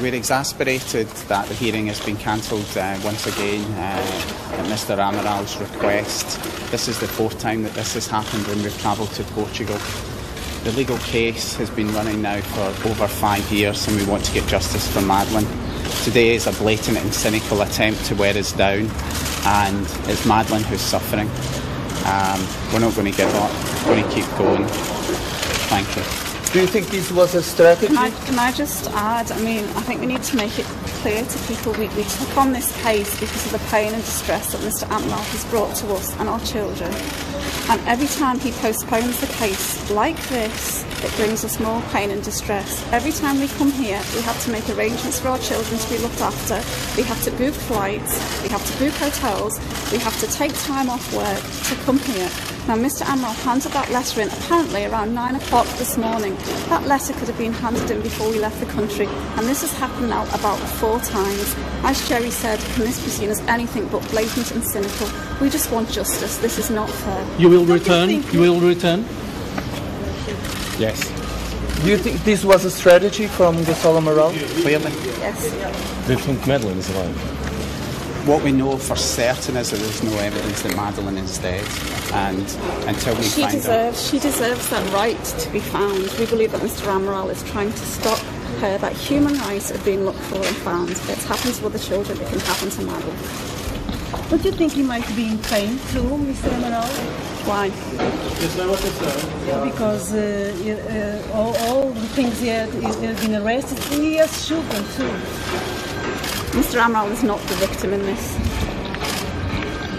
We're exasperated that the hearing has been cancelled once again at Mr Amaral's request. This is the fourth time that this has happened when we've travelled to Portugal. The legal case has been running now for over 5 years and we want to get justice for Madeleine. Today is a blatant and cynical attempt to wear us down and it's Madeleine who's suffering. We're not going to give up, we're going to keep going. Thank you. Do you think this was a strategy? Can I just add, I think we need to make it clear to people we took on this case because of the pain and distress that Mr Amaral has brought to us and our children. And every time he postpones the case like this, it brings us more pain and distress. Every time we come here, we have to make arrangements for our children to be looked after. We have to book flights, we have to book hotels, we have to take time off work to come here. Now, Mr Amaral handed that letter in apparently around 9 o'clock this morning. That letter could have been handed in before we left the country, and this has happened now about 4 times. As Gerry said, can this be seen as anything but blatant and cynical? We just want justice. This is not fair. You will return? You will return? Yes. Do you think this was a strategy from Gonçalo Amaral? Clearly. Yes. They think Madeleine is alive. What we know for certain is there is no evidence that Madeleine is dead, and until we find out... She deserves that right to be found. We believe that Mr Amaral is trying to stop her, that human rights have been looked for and found. It's happened to other children, it can happen to Madeleine. Don't you think he might be in pain too, Mr Amaral? Why? Because all the things he has been arrested, he has children too. Mr Amaral is not the victim in this.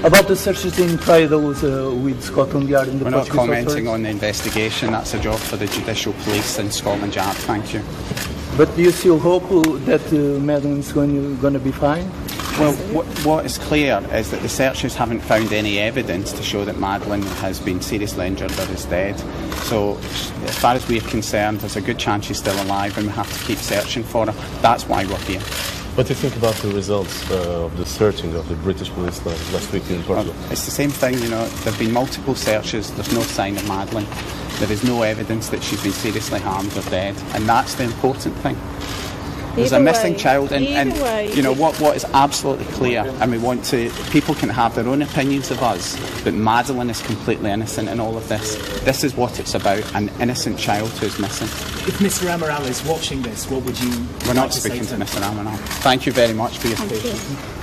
About the searches in Trados with Scotland Yard in the Portuguese authorities? We're not commenting on the investigation. That's a job for the judicial police in Scotland Yard. Thank you. But do you still hope that Madeleine is going to be fine? Well, what is clear is that the searches haven't found any evidence to show that Madeleine has been seriously injured or is dead. So, as far as we're concerned, there's a good chance she's still alive and we have to keep searching for her. That's why we're here. What do you think about the results of the searching of the British police last week in Portugal? Well, it's the same thing, you know, there have been multiple searches, there's no sign of Madeleine. There is no evidence that she's been seriously harmed or dead, and that's the important thing. There's a missing child, and you know what is absolutely clear, and we want to, people can have their own opinions of us, but Madeleine is completely innocent in all of this. This is what it's about, an innocent child who's missing. If Mr Amaral is watching this, what would you like to say to him? We're not speaking to Mr Amaral. Thank you very much for your patience.